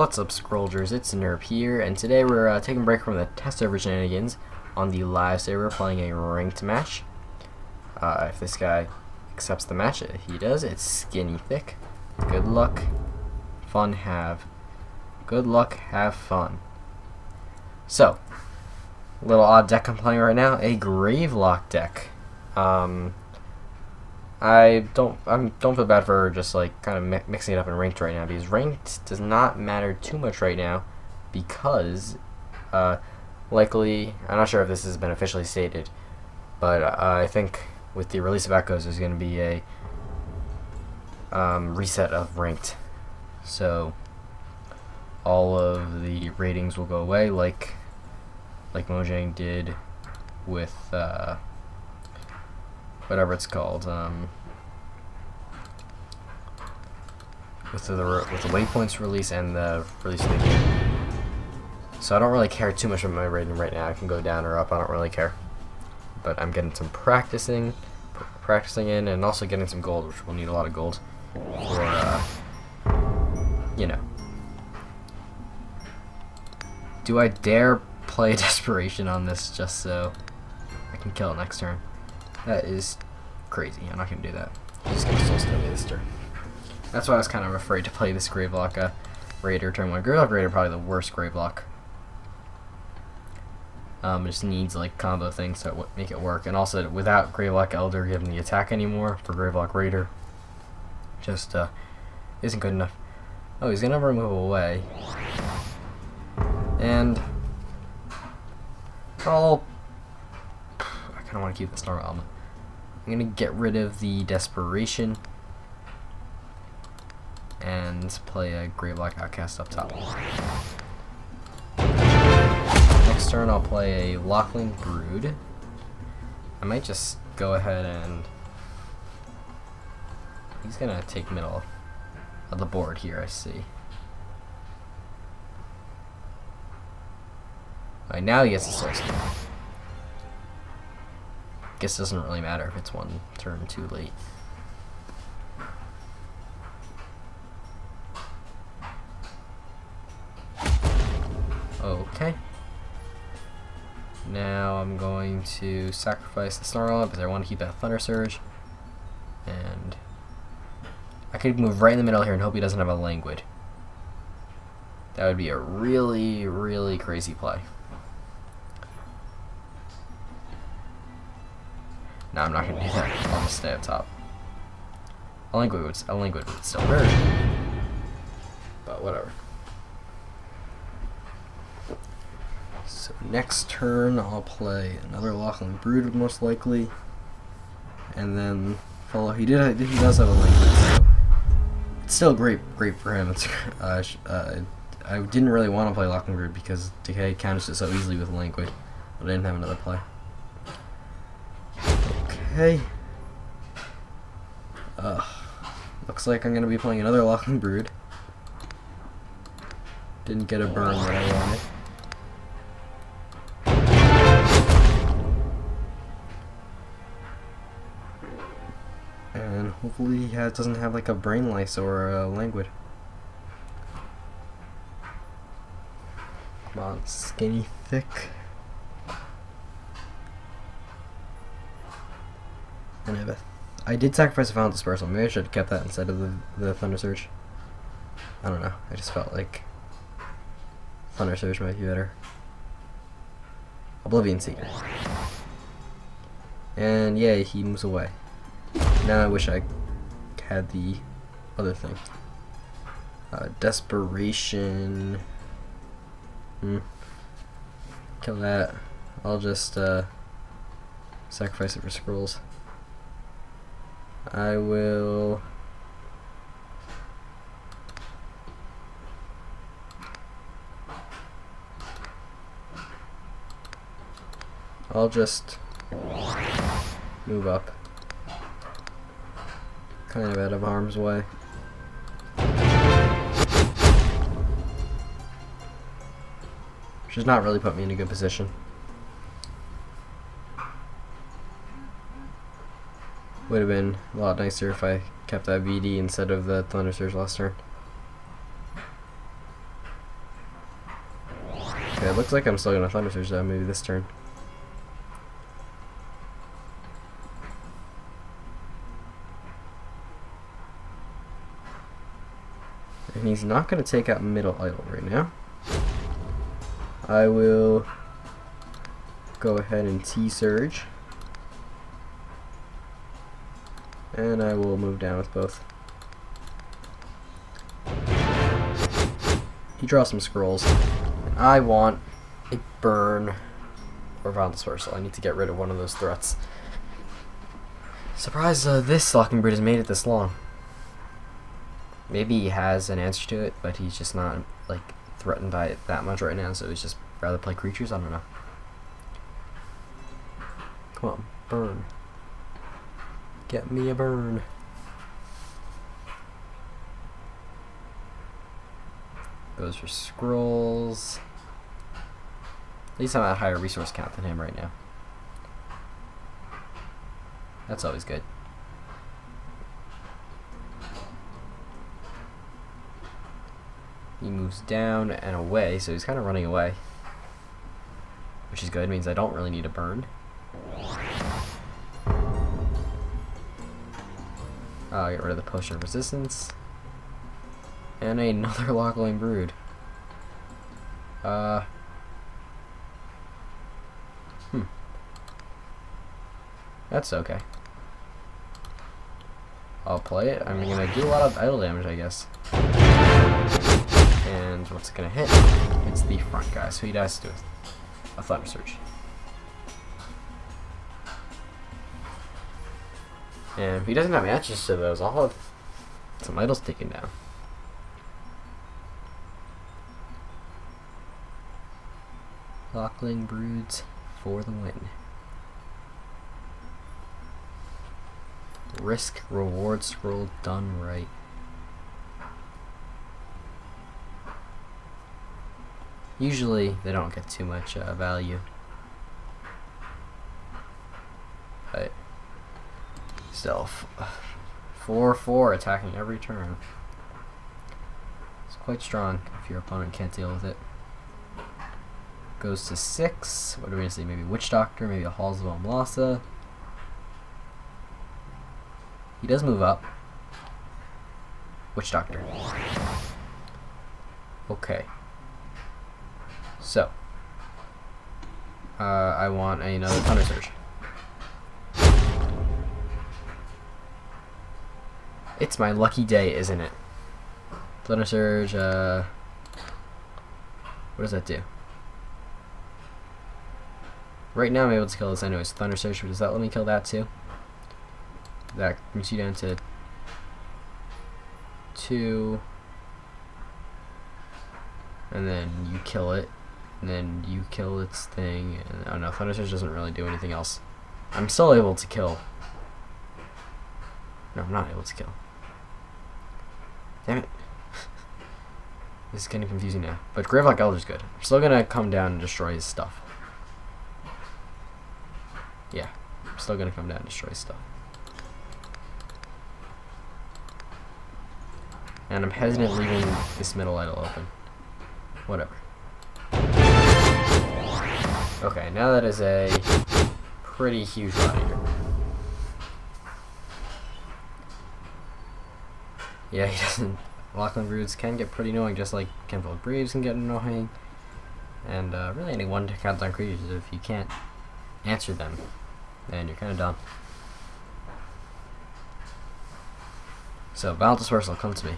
What's up, Scrollers? It's Nerp here, and today we're taking a break from the test server shenanigans on the live server, playing a ranked match. If this guy accepts the match, he does. It's skinny thick. Good luck, fun have. Good luck, have fun. So, little odd deck I'm playing right now, a Gravelock deck. I don't feel bad for just like kind of mixing it up in ranked right now, because ranked does not matter too much right now, because likely, I'm not sure if this has been officially stated, but I think with the release of Echoes there's going to be a reset of ranked, so all of the ratings will go away, like Mojang did with whatever it's called, with the waypoints release and the release of the game. So I don't really care too much about my rating right now. I can go down or up. I don't really care. But I'm getting some practicing in, and also getting some gold, which we'll need a lot of gold for, you know. Do I dare play Desperation on this just so I can kill it next turn? That is crazy. I'm not going to do that. I'm just going to Soul Steal this turn. That's why I was kind of afraid to play this Gravelock Raider turn 1. Gravelock Raider probably the worst Gravelock. It just needs like combo things to make it work. And also without Gravelock Elder giving the attack anymore for Gravelock Raider, just isn't good enough. Oh, he's going to remove away. And I kind of want to keep the Snorkel Omelet. I'm going to get rid of the Desperation and play a Gravelock Outcast up top. Next turn I'll play a Lachlan Brood. I might just go ahead and... he's going to take middle of the board here, I see. Alright, now he gets the Soul Steal. Guess it doesn't really matter if it's one turn too late. Okay. Now I'm going to sacrifice the Snarlot because I want to keep that Thunder Surge. And I could move right in the middle here and hope he doesn't have a Languid. That would be a really, really crazy play. No, I'm not going to do that. I'll just stay up top. A Languid would still hurt. But whatever. So next turn I'll play another Lachlan Brood most likely, and then follow. He does have a Languid, so it's still great for him. It's, I didn't really want to play Lachlan Brood because Decay counters it so easily with Languid, but I didn't have another play. Okay. Looks like I'm gonna be playing another Lachlan Brood. Didn't get a burn that I wanted. And hopefully he doesn't have like a Brain Lice or a Languid. Come on, skinny thick. And I did sacrifice a Fountain Dispersal. Maybe I should have kept that instead of the Thunder Surge. I don't know. I just felt like Thunder Surge might be better. Oblivion Seeker. And yeah, he moves away. Now I wish I had the other thing. Desperation. Kill that. I'll just sacrifice it for Scrolls. I will just move up kind of out of harm's way. Which has not really put me in a good position. Would have been a lot nicer if I kept that VD instead of the Thunder Surge last turn. looks like I'm still going to Thunder Surge that maybe this turn. And he's not going to take out middle idol right now. I will go ahead and T-Surge. And I will move down with both. He draws some Scrolls. I want a burn or Fountain Dispersal. I need to get rid of one of those threats. Surprised this Lachlan Brood has made it this long. Maybe he has an answer to it, but he's just not like threatened by it that much right now, so he's just rather play creatures. I don't know. Come on, burn. Get me a burn. Goes for Scrolls. At least I'm at a higher resource count than him right now. That's always good. He moves down and away, so he's kind of running away. Which is good, means I don't really need a burn. Get rid of the Potion of Resistance. And another Lockling Brood. That's okay. I'll play it. I'm gonna do a lot of idle damage, I guess. And what's it gonna hit? It's the front guy, so he dies to a Thunder Surge. And if he doesn't have matches to those, I'll have some idols taken down. Lockling Broods for the win. Risk reward scroll done right. Usually they don't get too much value, but still 4/4 attacking every turn. It's quite strong if your opponent can't deal with it. Goes to 6. What are we gonna see? Maybe Witch Doctor, maybe a Halls of Omlossa. He does move up. Witch Doctor. Okay. So, I want another Thunder Surge. It's my lucky day, isn't it? Thunder Surge, what does that do? Right now I'm able to kill this anyways. Thunder Surge, does that let me kill that too? That brings you down to 2. And then you kill it. And then you kill its thing, and oh no, Thunder Surge doesn't really do anything else. I'm still able to kill. No, I'm not able to kill. Damn it. This is kind of confusing now. But Gravelock Elder's good. I'm still gonna come down and destroy his stuff. Yeah, I'm still gonna come down and destroy his stuff. And I'm hesitant leaving this middle idol open. Whatever. Okay, now that is a pretty huge Rot Eater. Yeah, he doesn't. Lachlan Broods can get pretty annoying, just like Kenville Braves can get annoying. And really, any one count on creatures. If you can't answer them, then you're kind of dumb. So, Mount Dispersal, come to me.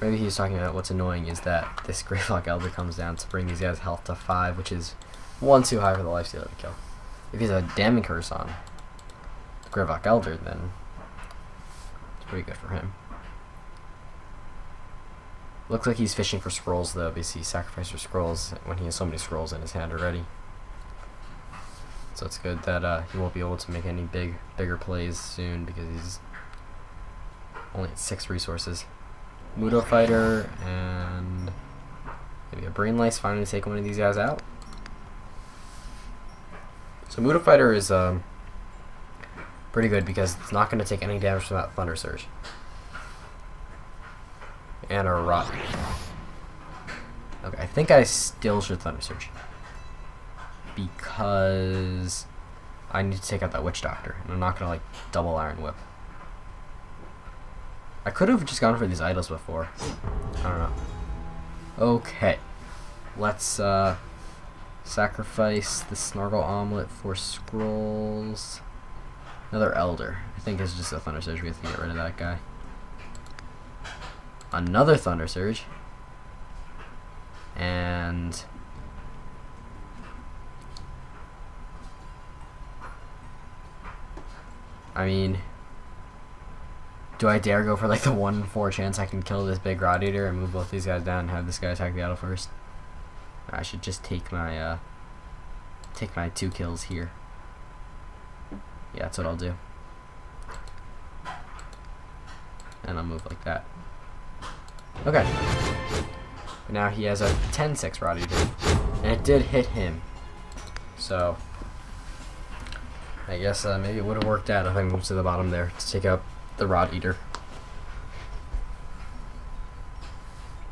Maybe he's talking about what's annoying is that this Gravelock Elder comes down to bring these guys' health to 5, which is one too high for the Lifestealer to kill. If he's a Damning Curse on the Gravelock Elder, then it's pretty good for him. Looks like he's fishing for Scrolls though, because he sacrificed for Scrolls when he has so many Scrolls in his hand already. So it's good that he won't be able to make any bigger plays soon because he's only at 6 resources. Mudo Fighter and maybe a Brain Lice finally take one of these guys out. So Mudo Fighter is pretty good because it's not going to take any damage from that Thunder Surge. and a Rot. Okay, I think I still should Thunder Surge, because I need to take out that Witch Doctor, and I'm not gonna like double Iron Whip. I could have just gone for these idols before. I don't know. Okay, let's sacrifice the Snorkel Omelet for Scrolls. Another Elder. I think it's just a Thunder Surge. We have to get rid of that guy. Another Thunder Surge. And I mean, do I dare go for like the 1-in-4 chance I can kill this big Rot Eater and move both these guys down and have this guy attack the idol first? I should just take my 2 kills here. Yeah, that's what I'll do. And I'll move like that. Okay. Now he has a 10-6 Rot Eater. And it did hit him. So I guess maybe it would have worked out if I moved to the bottom there to take out the Rot Eater.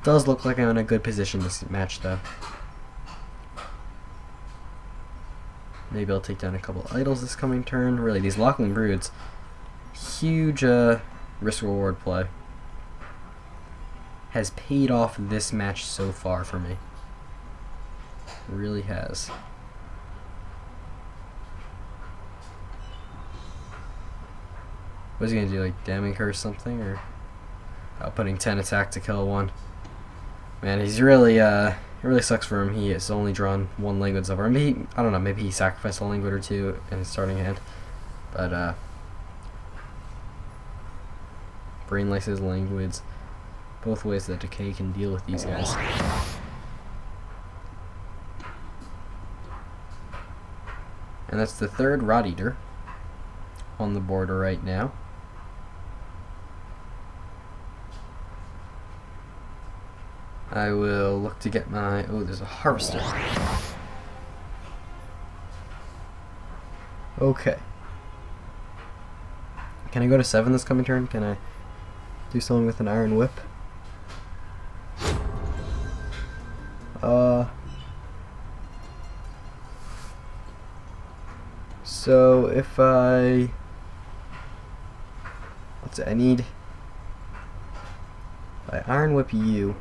Does look like I'm in a good position this match though. Maybe I'll take down a couple idols this coming turn. Really, these Lachlan Broods, huge risk-reward play, has paid off this match so far for me. Really has. What's he gonna do, like Damning Curse something, or putting 10 attack to kill 1? Man, he's really it really sucks for him. He has only drawn 1 Languid so far. Maybe, I don't know, maybe he sacrificed a Languid or 2 in his starting hand. But Brain Lices, Languids, both ways that Decay can deal with these guys. And that's the third Rot Eater on the board right now. I will look to get my... oh, there's a Harvester. Okay. Can I go to 7 this coming turn? Can I do something with an Iron Whip? So if I... let's see, I need... if I Iron Whip you...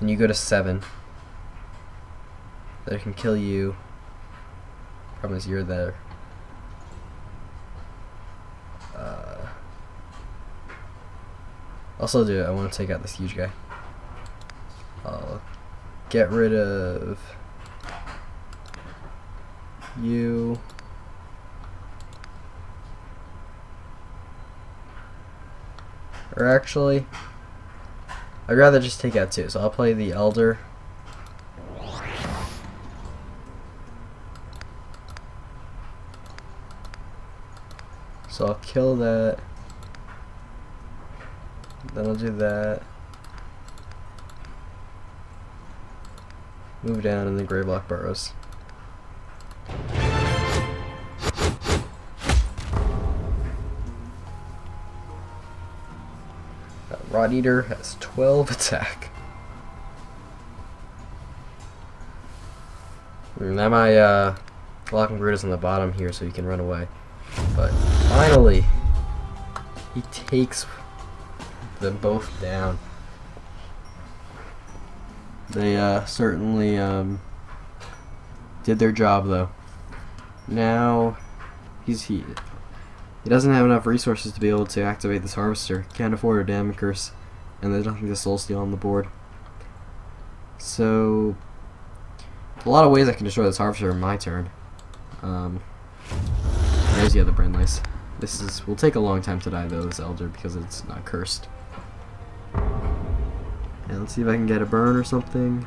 and you go to 7. That I can kill you. Problem is you're there. Also do it. I want to take out this huge guy. I'll get rid of you. Or actually, I'd rather just take out 2, so I'll play the Elder. So I'll kill that. Then I'll do that. Move down in the Gravelock Burrows. Rot Eater has 12 attack. Now my Lachlan Brood is on the bottom here, so he can run away. But finally, he takes them both down. They certainly did their job, though. Now he doesn't have enough resources to be able to activate this Harvester. Can't afford a Damning Curse, and there's nothing to Soul Steal on the board. So, a lot of ways I can destroy this Harvester in my turn. There's the other Brain Lice. This will take a long time to die though, this Elder, because it's not cursed. And let's see if I can get a burn or something.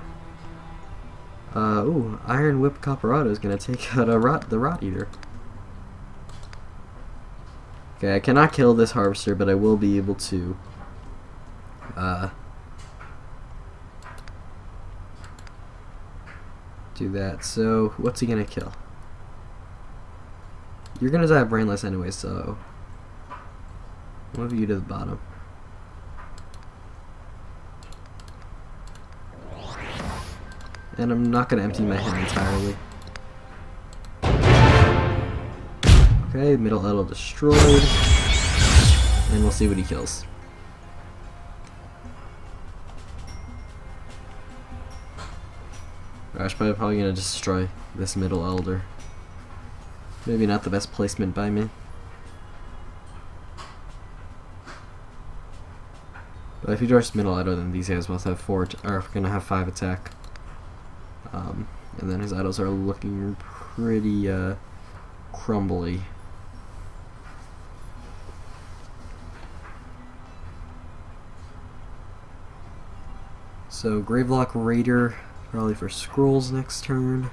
Ooh, Iron Whip Copperado is gonna take out the Rot Eater. Okay, I cannot kill this Harvester, but I will be able to do that. So, what's he gonna kill? You're gonna die of Brain Lice anyway, so Move you to the bottom. And I'm not gonna empty my hand entirely. Okay, middle idol destroyed. And we'll see what he kills. Gosh, but I'm probably gonna destroy this middle elder. Maybe not the best placement by me. But if you draw middle idol, then these guys both have five attack. And then his idols are looking pretty crumbly. So Gravelock Raider probably for Scrolls next turn.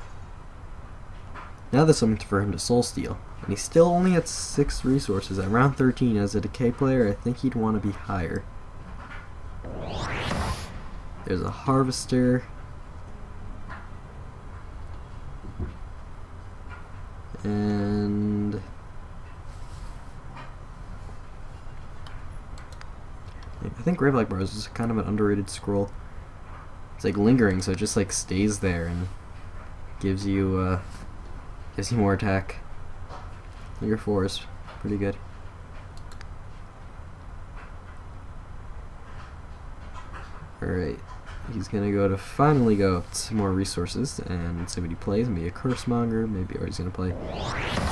Now there's something for him to Soul Steal, and he's still only at 6 resources at round 13. As a decay player, I think he'd want to be higher. There's a Harvester. And I think Gravelock Bros is kind of an underrated scroll. It's like lingering, so it just like stays there and gives you more attack. Linger 4 is pretty good. Alright, he's gonna finally go up to more resources and see what he plays. Maybe a Curse Monger, maybe, or he's gonna play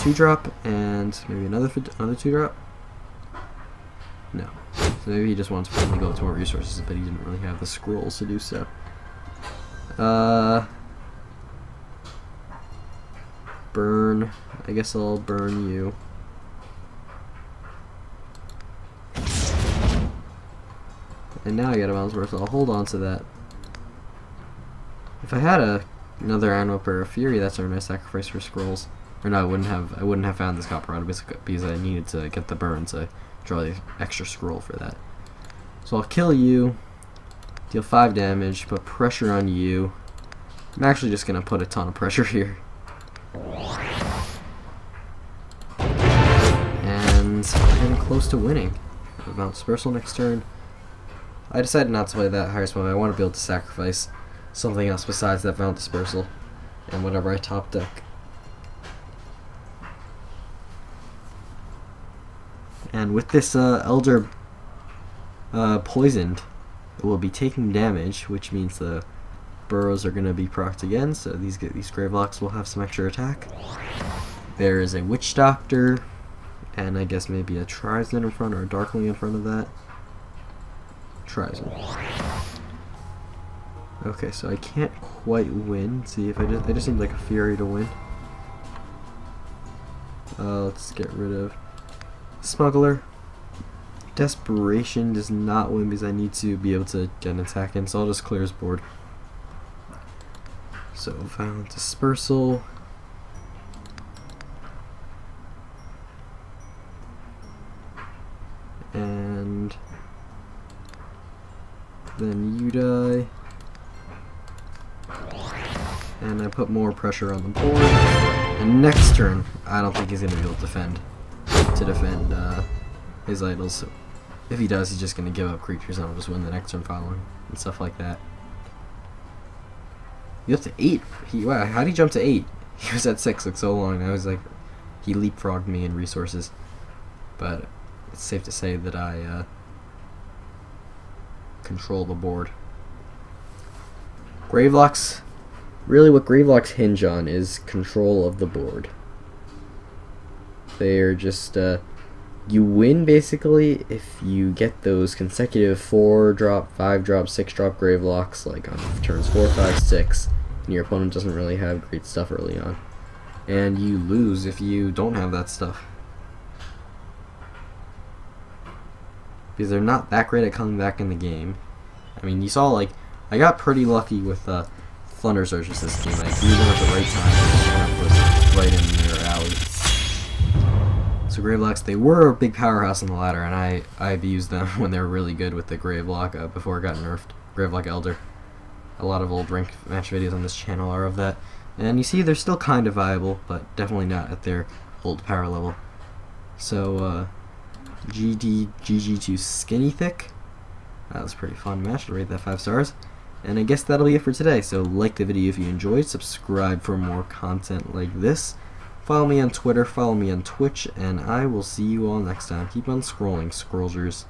2-drop and maybe another 2-drop. No, so maybe he just wants to finally go up to more resources, but he didn't really have the scrolls to do so. Burn. I guess I'll burn you. And now I got a mountain's worth, so I'll hold on to that. If I had another Iron Whip or a Fury, that's our nice sacrifice for scrolls. Or no, I wouldn't have found this Copperado because I needed to get the burn to draw the extra scroll for that. So I'll kill you, deal 5 damage, put pressure on you. I'm actually just gonna put a ton of pressure here. And I'm close to winning. Mount Dispersal next turn. I decided not to play that higher spell. I want to be able to sacrifice something else besides that Fountain Dispersal and whatever I top deck. And with this Elder poisoned, it will be taking damage, which means the burrows are going to be procced again, so these Gravelocks will have some extra attack. There is a Witch Doctor, and I guess maybe a Trizen in front or a Darkling in front of that. Trizen. Okay, so I can't quite win. See, if I just need like a Fury to win. Let's get rid of Smuggler. Desperation does not win because I need to be able to get an attack in, so I'll just clear his board. So Violent Dispersal. And then you die, and I put more pressure on the board, and next turn I don't think he's going to be able to defend his idols, so if he does, he's just going to give up creatures and I'll just win the next turn following and stuff like that. You're up to 8. Wow, how'd he jump to 8? He was at 6 like so long, and I was like, he leapfrogged me in resources, but it's safe to say that I control the board. Gravelocks, really what Gravelocks hinge on is control of the board. They're just you win basically if you get those consecutive 4-drop, 5-drop, 6-drop Gravelocks like on turns 4, 5, 6, and your opponent doesn't really have great stuff early on, and you lose if you don't have that stuff. Because they're not that great at coming back in the game. I mean, you saw, like, I got pretty lucky with Thunder Surge this game. I threw them at the right time, and was right in their alley. So Gravelocks, they were a big powerhouse on the ladder, and I've used them when they were really good with the Gravelock before it got nerfed. Gravelock Elder. A lot of old rank match videos on this channel are of that. And you see, they're still kind of viable, but definitely not at their old power level. So, GG to Skinny Thick. That was a pretty fun match to rate that 5 stars. And I guess that'll be it for today. So like the video if you enjoyed, subscribe for more content like this. Follow me on Twitter, follow me on Twitch, and I will see you all next time. Keep on scrolling, Scrollsers.